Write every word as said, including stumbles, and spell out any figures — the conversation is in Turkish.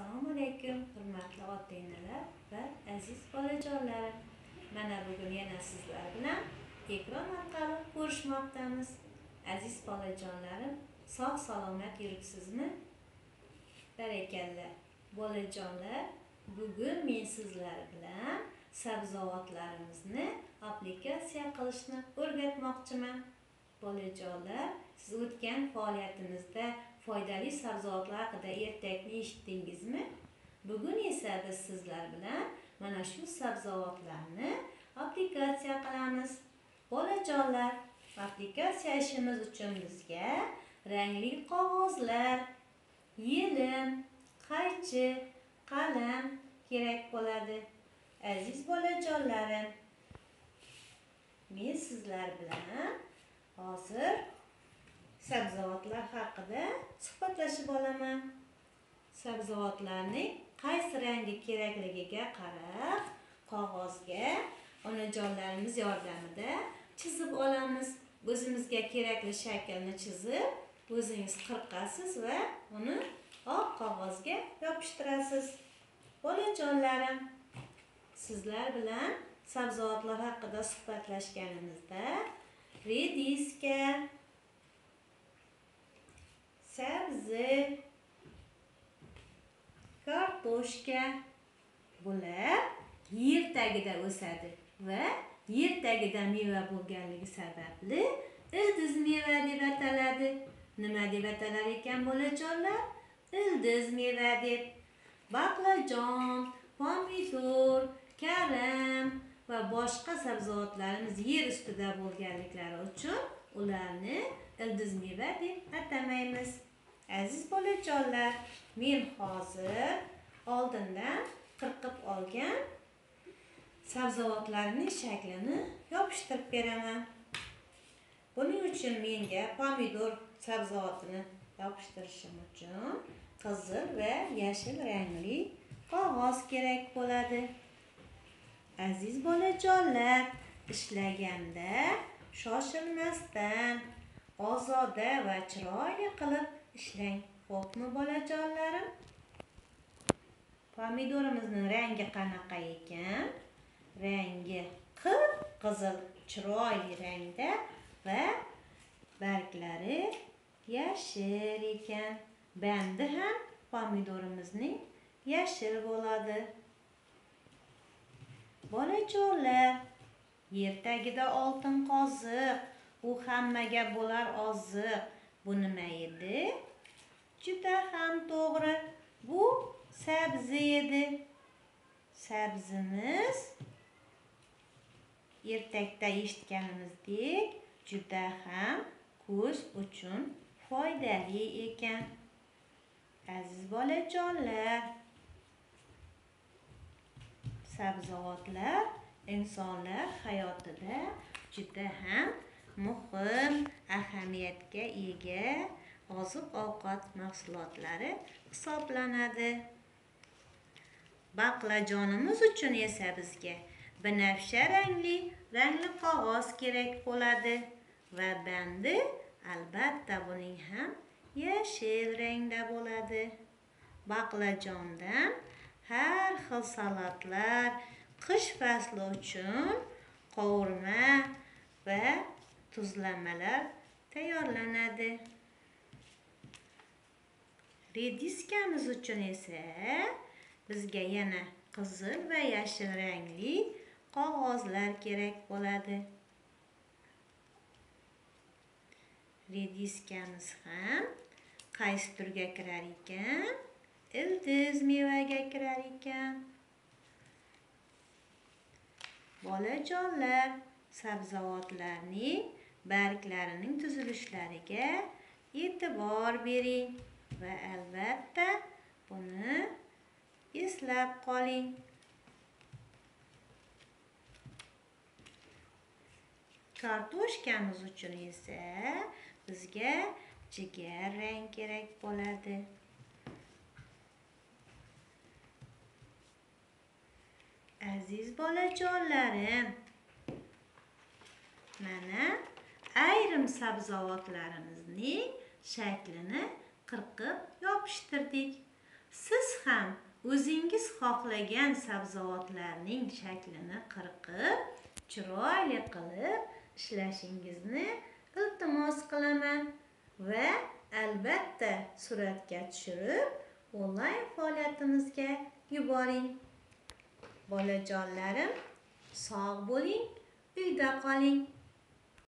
Assalomu alaykum, hurmatli ota-onalar va aziz bolajonlar. Mana bugun yana sizlar bilan ekran orqali ko'rishmoqdamiz. Aziz bolajonlarim, sog' salomat yuribsizmi? Barakalla. Bolajonlar, bugun men sizlar bilan sabzavotlarimizni applikatsiya qilishni o'rgatmoqchiman. Bolajonlar, siz o'tgan faoliyatimizda foydali sabzavotlar haqida ertakni eshitdingizmi? Bugun esa biz sizlar bilan mana shu sabzavotlarni applikatsiya qilamiz. Bolajonlar, applikatsiya ishimiz uchun bizga rangli qog'ozlar, yelim, qaychi, qalam kerak bo'ladi. Aziz bolajonlarim, men sizlar bilan hozir sabzavotlar haqida suhbatlashib olaman. Sabzavotlarning qaysi rangi kerakligiga qarab qog'ozga onajonlarimiz yordamida chizib olamiz. O'zimizga kerakli shaklni chizib, o'zingiz qirqasiz va uni oq qog'ozga yopishtirasiz. Bolajonlarim, sizlar bilan sabzavotlar haqida suhbatlashganimizda rediska, sabzi, kartoshka bular yer tagida o'sadi va yer tagida meva bo'lganligi sababli ildiz meva deb ataladi. Nima deb atalar ekan bolajonlar? Ildiz meva deb. Baqlajon, pomidor, karam va boshqa sabzavotlarimiz yer ustida bo'lganliklari uchun ularni ildiz meva deb atamaymiz. Aziz bolajonlar, men hozir oldindan qirqib olgan sabzavotlarning shaklini yopishtirib beraman. Buning uchun menga pomidor sabzavotini yopishtirishim uchun qizil va yashil rangli qog'oz kerak bo'ladi. Aziz bolajonlar, ishlaganda shoshilmasdan ozoda va chiroyli qilib ishlang. Xo'pmi bolajonlarim? Pomidorimizning rangi qanaqa ekan? Rangi qip-qizil, chiroyli rangda va barglari yashil ekan. Bandi ham pomidorimizning yashil bo'ladi. Bolajonlar, yer tagida oltin qoziq, u hammaga bo'lar oziq. Bu nima edi? Juda ham to'g'ri. Bu sabzi edi. Sabzimiz ertakda eshitganimizdek juda ham ko'z uchun foydali ekan. Aziz bolajonlar, sabzavotlar insonlar hayotida juda ham muhim ahamiyatga ega oziq-ovqat mahsulotlari hisoblanadi. Baqlajonimiz uchun esa bizga binafsha rangli rangli qog'oz kerak bo'ladi va bandi albatta buning ham yashil rangda bo'ladi. Baqlajondan har xil salatlar, qish fasli uchun qovurma va tuzlamalar tayyorlanadi. Rediskamiz uchun esa bizga yana qizil va yashil rangli qog'ozlar kerak bo'ladi. Rediskamiz ham qaysi turga kirar ekan? Ildiz mevaga kirar ekan. Bolajonlar, sabzavotlarning barglarining tuzilishlariga e'tibor bering va albatta buni eslab qoling. Kartoshkamiz uchun esa bizga jigar rang kerak bo'ladi. Aziz bolajonlarim, mana ayrim sabzavotlarimizning shaklini qirqib yopishtirdik. Siz ham o'zingiz xohlagan sabzavotlarning shaklini qirqib, chiroyli qilib ishlashingizni iltimos qilaman va albatta suratga tushirib, onlayn faoliyatimizga yuboring. Bolajonlarim, sog' bo'ling, uyda qoling.